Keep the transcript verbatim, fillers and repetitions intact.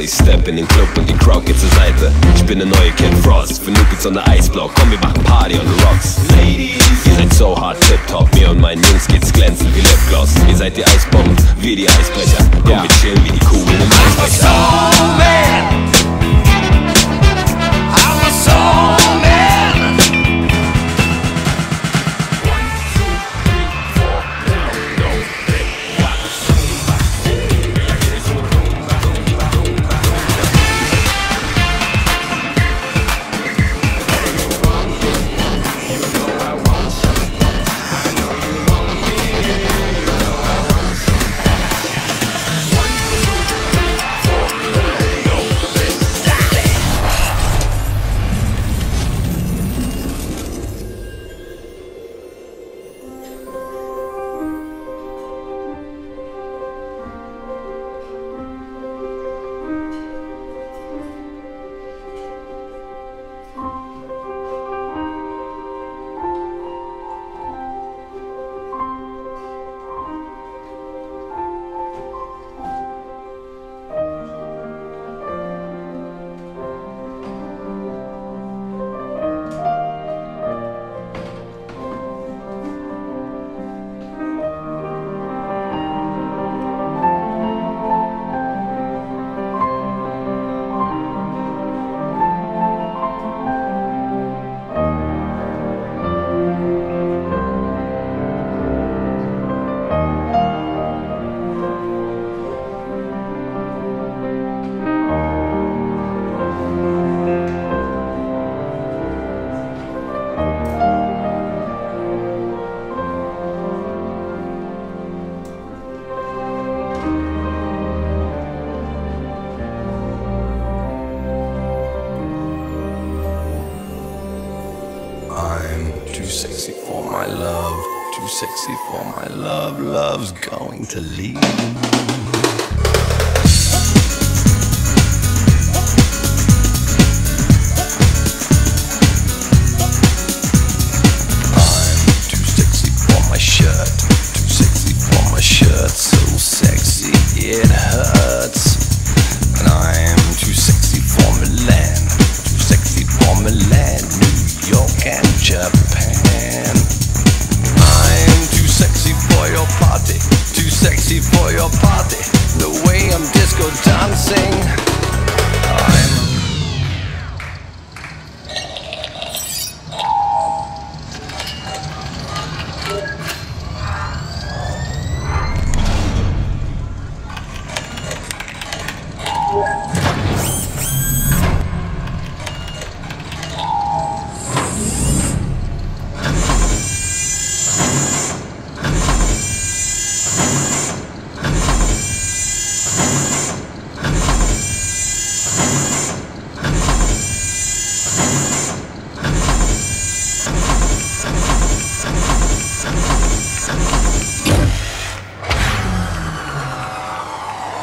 Ich step in den Club und die Crowd geht zur Seite. Ich bin der neue Kid Frost, für Nukits on der Eisblock. Komm, wir machen Party on the Rocks. Ladies, ihr seid so hart tip-top. Mir und meinen Jungs geht's glänzend wie Lipgloss. Ihr seid die Eisbomben, wir die Eisbrecher. Komm, ja, wir chillen wie die Kugeln im Eisbrecher. Too sexy for my love, love's going to leave.